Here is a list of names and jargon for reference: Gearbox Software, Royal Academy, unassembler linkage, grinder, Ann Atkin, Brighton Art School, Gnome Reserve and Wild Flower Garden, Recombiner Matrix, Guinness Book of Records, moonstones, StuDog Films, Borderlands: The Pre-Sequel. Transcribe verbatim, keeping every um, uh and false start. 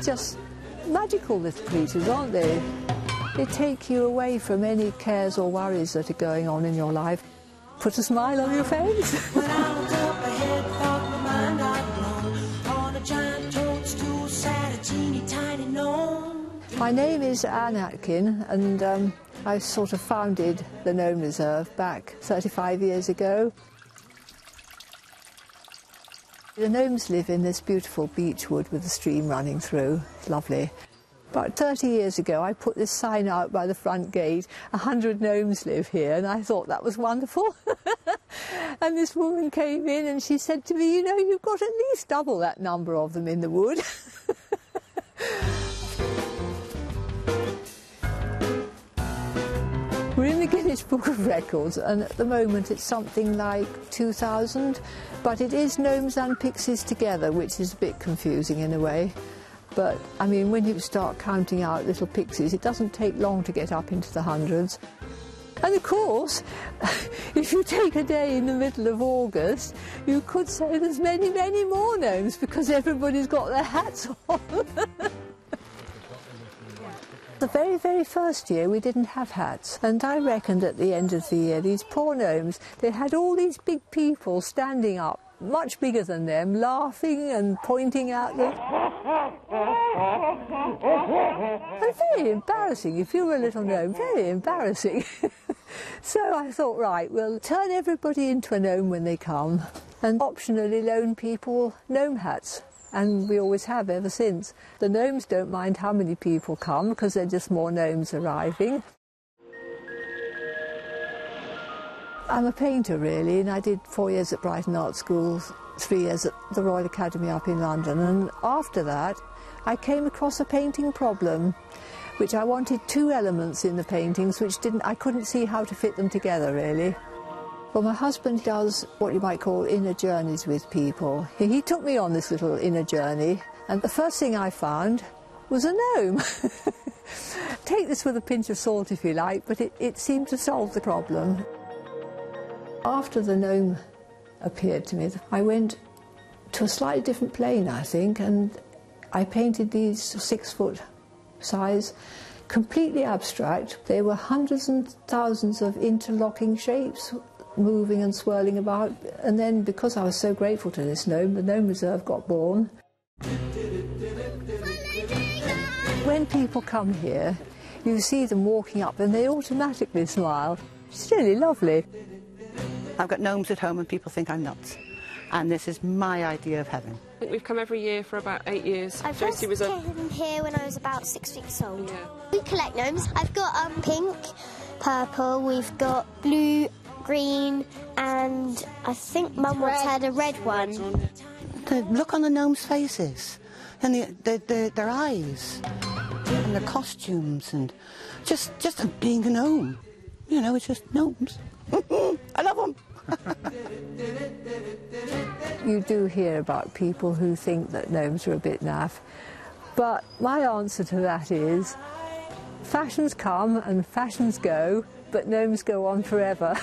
just magical little creatures, aren't they? They take you away from any cares or worries that are going on in your life. Put a smile on your face. My name is Ann Atkin, and um, I sort of founded the Gnome Reserve back thirty-five years ago. The gnomes live in this beautiful beech wood with the stream running through. It's lovely. About thirty years ago, I put this sign out by the front gate, one hundred gnomes live here, and I thought that was wonderful. And this woman came in and she said to me, you know, you've got at least double that number of them in the wood. We're in the Guinness Book of Records, and at the moment it's something like two thousand, but it is gnomes and pixies together, which is a bit confusing in a way. But, I mean, when you start counting out little pixies, it doesn't take long to get up into the hundreds. And, of course, if you take a day in the middle of August, you could say there's many, many more gnomes because everybody's got their hats on. The very, very first year we didn't have hats, and I reckoned at the end of the year these poor gnomes, they had all these big people standing up, much bigger than them, laughing and pointing at them. And very embarrassing, if you were a little gnome, very embarrassing. So I thought, right, we'll turn everybody into a gnome when they come, and optionally loan people gnome hats. And we always have ever since. The gnomes don't mind how many people come because they're just more gnomes arriving. I'm a painter really, and I did four years at Brighton Art School, three years at the Royal Academy up in London, and after that I came across a painting problem, which I wanted two elements in the paintings which didn't, I couldn't see how to fit them together really. Well, my husband does what you might call inner journeys with people. He, he took me on this little inner journey, and the first thing I found was a gnome. Take this with a pinch of salt if you like, but it, it seemed to solve the problem. After the gnome appeared to me, I went to a slightly different plane, I think, and I painted these six-foot size, completely abstract. There were hundreds and thousands of interlocking shapes, moving and swirling about, and then because I was so grateful to this gnome, the Gnome Reserve got born. When people come here, you see them walking up and they automatically smile. It's really lovely. I've got gnomes at home and people think I'm nuts, and this is my idea of heaven. I think we've come every year for about eight years. I first was came here when I was about six weeks old. Yeah. We collect gnomes. I've got um, pink, purple, we've got blue, green, and I think Mum once had a red one. The look on the gnomes' faces and the, the, the, their eyes and their costumes and just, just being a gnome. You know, it's just gnomes. I love them. You do hear about people who think that gnomes are a bit naff, but my answer to that is fashions come and fashions go, but gnomes go on forever.